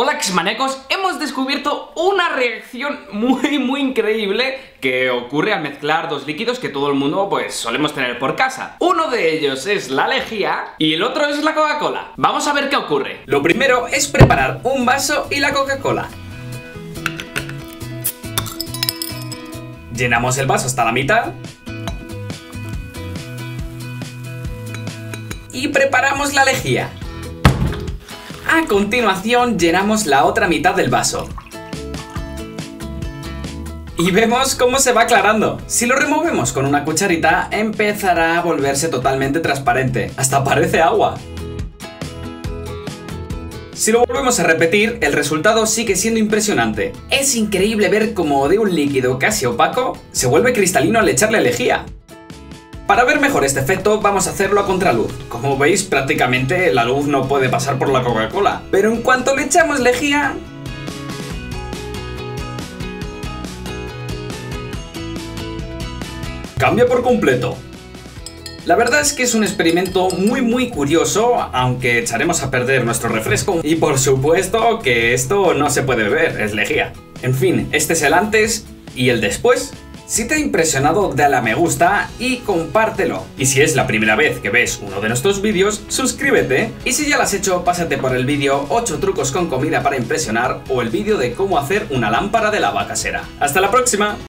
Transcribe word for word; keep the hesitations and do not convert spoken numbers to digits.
Hola Xmanecos, hemos descubierto una reacción muy muy increíble que ocurre al mezclar dos líquidos que todo el mundo pues solemos tener por casa. Uno de ellos es la lejía y el otro es la Coca-Cola. Vamos a ver qué ocurre. Lo primero es preparar un vaso y la Coca-Cola. Llenamos el vaso hasta la mitad y preparamos la lejía. A continuación llenamos la otra mitad del vaso. Y vemos cómo se va aclarando. Si lo removemos con una cucharita, empezará a volverse totalmente transparente. Hasta parece agua. Si lo volvemos a repetir, el resultado sigue siendo impresionante. Es increíble ver cómo de un líquido casi opaco se vuelve cristalino al echarle lejía. Para ver mejor este efecto vamos a hacerlo a contraluz. Como veis, prácticamente la luz no puede pasar por la Coca-Cola. Pero en cuanto le echamos lejía, cambia por completo. La verdad es que es un experimento muy muy curioso, aunque echaremos a perder nuestro refresco. Y por supuesto que esto no se puede beber, es lejía. En fin, este es el antes y el después. Si te ha impresionado, dale a me gusta y compártelo. Y si es la primera vez que ves uno de nuestros vídeos, suscríbete. Y si ya lo has hecho, pásate por el vídeo ocho trucos con comida para impresionar o el vídeo de cómo hacer una lámpara de lava casera. ¡Hasta la próxima!